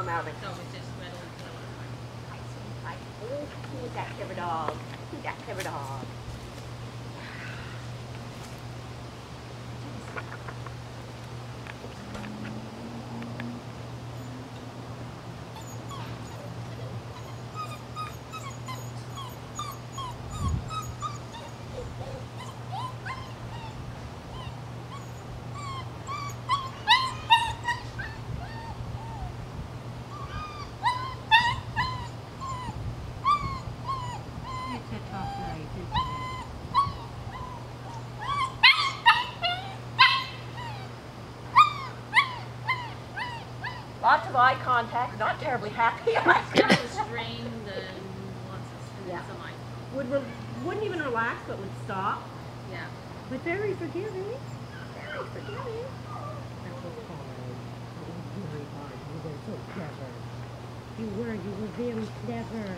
no mouthing. So it's just metal and I see. I always see that clever dog. See that clever dog. Lots of eye contact, not terribly happy. Wouldn't even relax, but would stop. Yeah. But very forgiving. Very forgiving. You were so clever. You were very clever.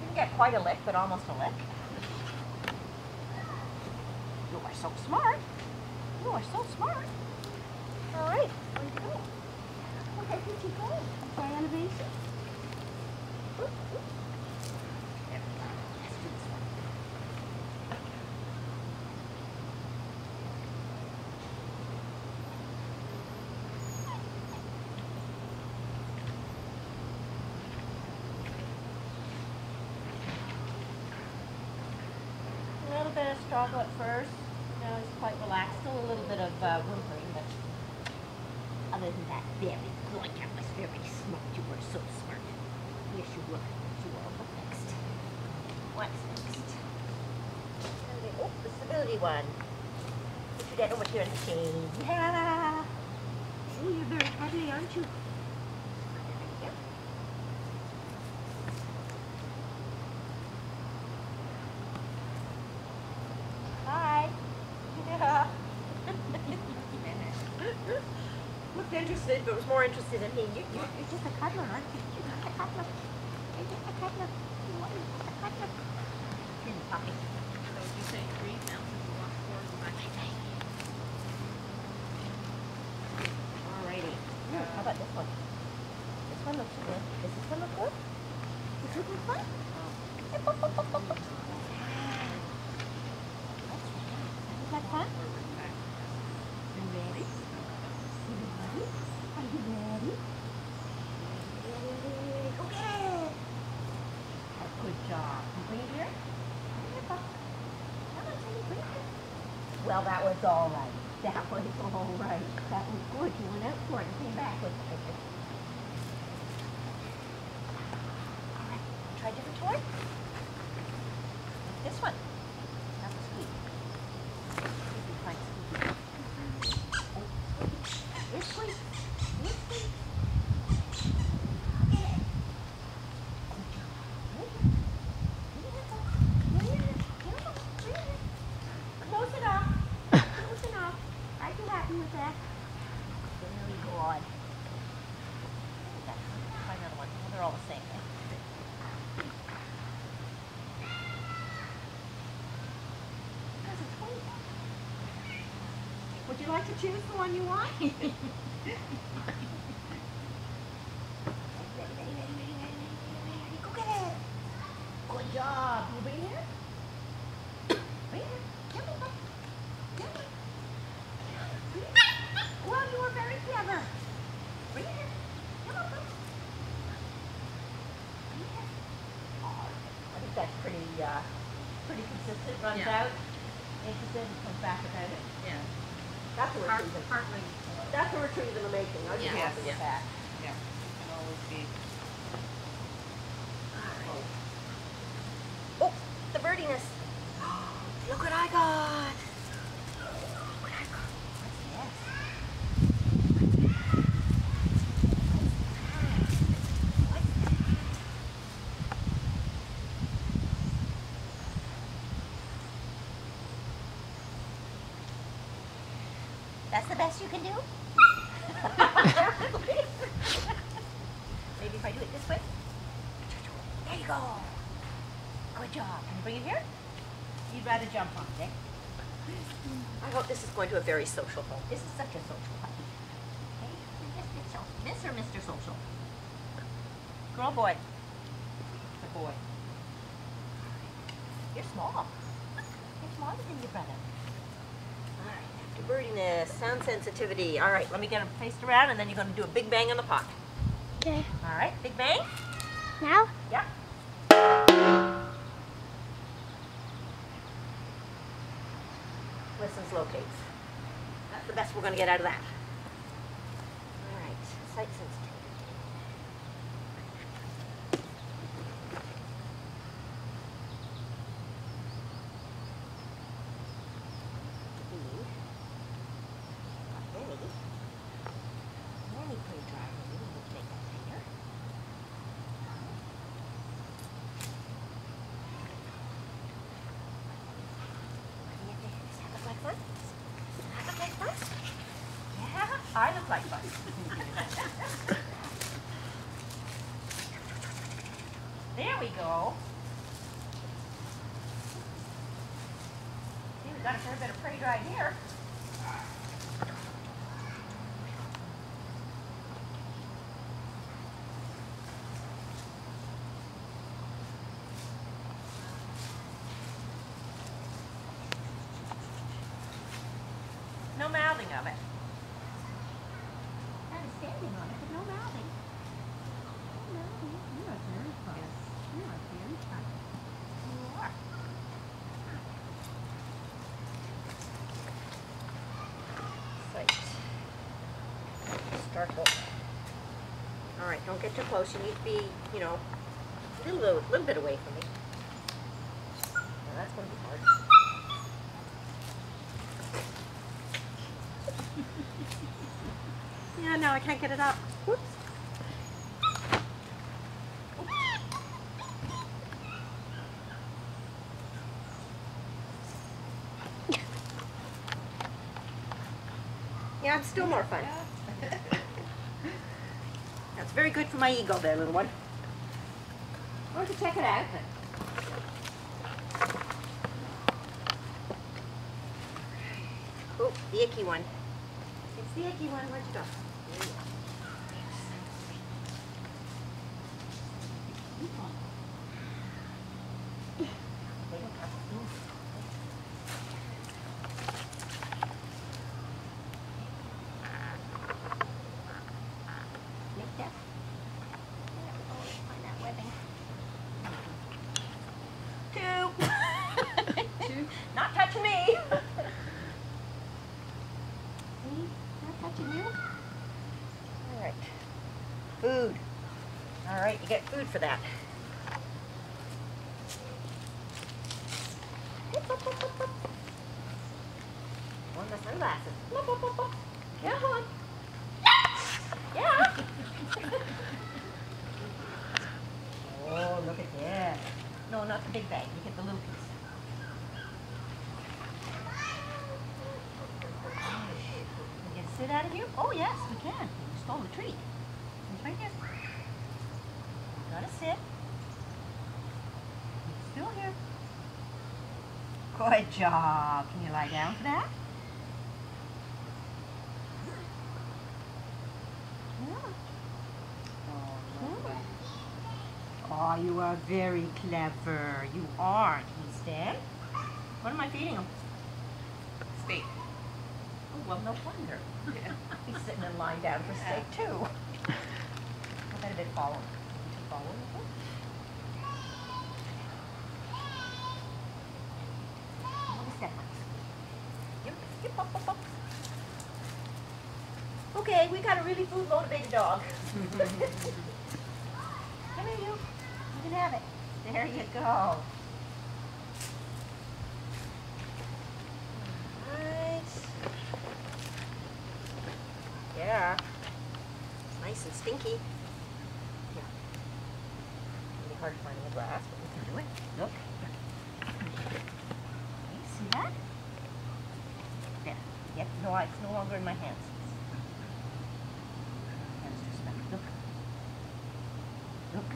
Didn't get quite a lick, but almost a lick. You are so smart. You are so smart. All right, where did you go? Where did you go? By elevation. Oop, oop. There we go. Let's do this one. A little bit of struggle at first. Now he's quite relaxed. Still a little bit of whimpering, but other than that, very good. That was very smart. You were so smart. Yes, you were. You were. What next? What's next? Oh, the stability one. Put your dad over here in the shade. Yeah. Oh, you're very cuddly, aren't you? Hi. Yeah. Looked interested, but was more interested in me. You're just a cuddler, aren't you? You're just a cuddler. You're just a cuddler. You are just a cuddler. You're just a puppy. So would you say three now since you walked forward and back? Alrighty. How about this one? This one looks good. Does this one look good? Does this look fun? Is that fun? Well, that was all right. That was all right. That was good. You went out for it and came back with it. All right. Try a different toy. This one. That was sweet. Sweet, quite sweet. You're sweet. You're sweet. Would you like to choose the one you want? Go get it. Good job. You bring it here? Bring it here. Bring it here. Well, you were very clever. Bring it here. Come on, bring it here. Oh, I think that's pretty consistent. Runs out. Interested and comes back about it. Yeah. That's a retrieval. That's a retrieval in the making. I'll just have to get that. Yeah. It'll always be. All right. Oh, the birdiness. Oh, look what I got. Look what I got. What's this? What's this? What's this? That's the best you can do? Maybe if I do it this way? There you go. Good job. Can you bring it here? You'd rather jump on it, eh? I hope this is going to a very social home. This is such a social home. Okay? Just be social. Girl, boy. The boy. You're small. You're smaller than your brother. All right, after birdiness, sound sensitivity. All right, let me get them faced around, and then you're going to do a big bang on the pot. Okay. All right, big bang. Now? Yeah. Listens, locates. That's the best we're going to get out of that. All right, sight sensitivity. I look like fun. There we go. See, we've got a fair bit of prey dried here. No mouthing of it. Standing on it, but no mouthing. No, you are very fun. You are very fun. You are. Sight. Startle. All right, don't get too close. You need to be, you know, a little bit away from me. Now that's going to be hard. Yeah, no, I can't get it up. Whoops. Yeah, I'm still more fun. That's very good for my ego there, little one. Why don't you check it out? Oh, the icky one. It's the icky one. Where'd you go? Alright. Food. Alright, you get food for that. On the sunglasses. Yeah, on. Yeah. Oh, look at that. No, not the big bag. You get the little piece. Sit out of here? Oh yes, we can. We stole the treat. It's right here. You gotta sit. It's still here. Good job. Can you lie down for that? Yeah. Oh, oh, you are very clever. You are. Can you stand? What am I feeding him? Steak. Well, no wonder. Yeah. He's sitting and lying down for steak, too. I better follow him. Follow him. What is that? Yep, yep, up, up, up. Okay, we got a really food-motivated dog. Come here, you. You can have it. There you go. Yeah, nice and stinky. Yeah, it'll be hard to find in the glass, but we can do it. Look. You see that? There. Yep. No, it's no longer in my hands. That's just back. Look. Look.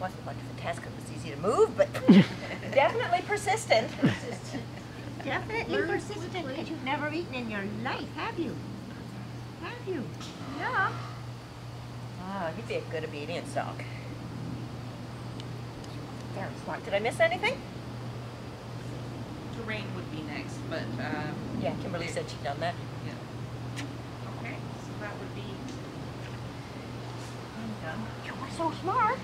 Wasn't much of a task, it was easy to move, but definitely persistent. definitely persistent because you've never eaten in your life, have you? Have you? Yeah. Oh, you'd be a good obedience dog. Very smart. Did I miss anything? Terrain would be next, but yeah, Kimberly said she'd done that. Yeah. Okay, so that would be. I'm done. You were so smart.